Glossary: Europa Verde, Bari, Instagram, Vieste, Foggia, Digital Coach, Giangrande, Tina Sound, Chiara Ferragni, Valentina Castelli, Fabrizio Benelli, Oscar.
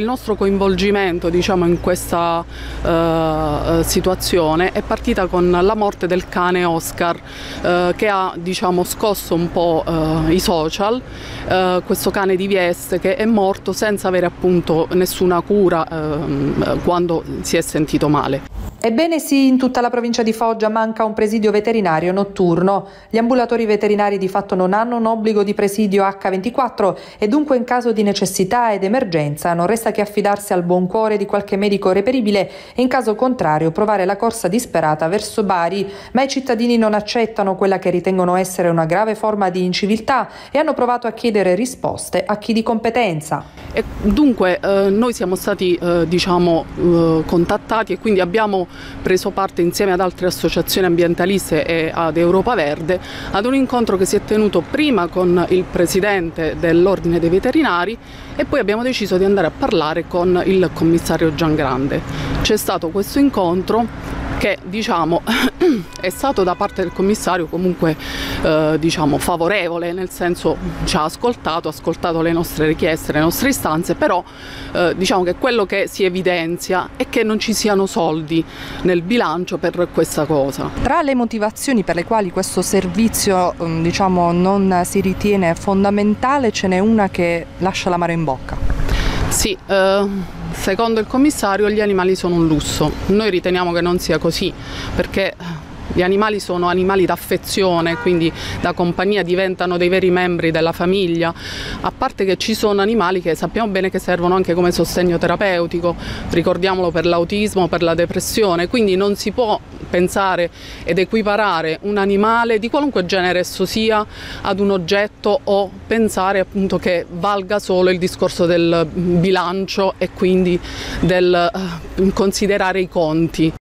Il nostro coinvolgimento, diciamo, in questa situazione è partita con la morte del cane Oscar, che ha, diciamo, scosso un po' i social. Questo cane di Vieste che è morto senza avere appunto nessuna cura quando si è sentito male. Ebbene sì, in tutta la provincia di Foggia manca un presidio veterinario notturno. Gli ambulatori veterinari di fatto non hanno un obbligo di presidio H24 e dunque in caso di necessità ed emergenza non resta che affidarsi al buon cuore di qualche medico reperibile e in caso contrario provare la corsa disperata verso Bari. Ma i cittadini non accettano quella che ritengono essere una grave forma di inciviltà e hanno provato a chiedere risposte a chi di competenza. E dunque noi siamo stati contattati e quindi abbiamo preso parte insieme ad altre associazioni ambientaliste e ad Europa Verde ad un incontro che si è tenuto prima con il presidente dell'Ordine dei Veterinari e poi abbiamo deciso di andare a parlare con il commissario Giangrande. C'è stato questo incontro che, diciamo, è stato da parte del commissario comunque favorevole, nel senso ci ha ascoltato le nostre richieste, le nostre istanze, però diciamo che quello che si evidenzia è che non ci siano soldi nel bilancio per questa cosa. Tra le motivazioni per le quali questo servizio non si ritiene fondamentale ce n'è una che lascia l'amaro in bocca. Sì, secondo il commissario gli animali sono un lusso. Noi riteniamo che non sia così, perché gli animali sono animali d'affezione, quindi da compagnia, diventano dei veri membri della famiglia, a parte che ci sono animali che sappiamo bene che servono anche come sostegno terapeutico, ricordiamolo, per l'autismo, per la depressione, quindi non si può pensare ed equiparare un animale di qualunque genere esso sia ad un oggetto o pensare appunto che valga solo il discorso del bilancio e quindi del considerare i conti.